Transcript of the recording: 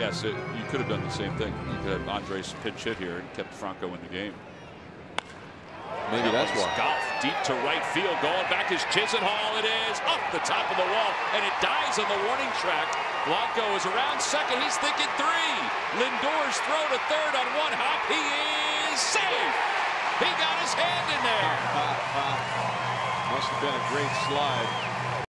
yes, you could have done the same thing. You could have Andres pitch hit here and kept Franco in the game. Maybe that's why. Golf deep to right field, going back is Chisenhall. It is up the top of the wall, and it dies on the warning track. Blanco is around second. He's thinking three. Lindor's throw to third on one hop. He is safe. He got his hand in there. Must have been a great slide.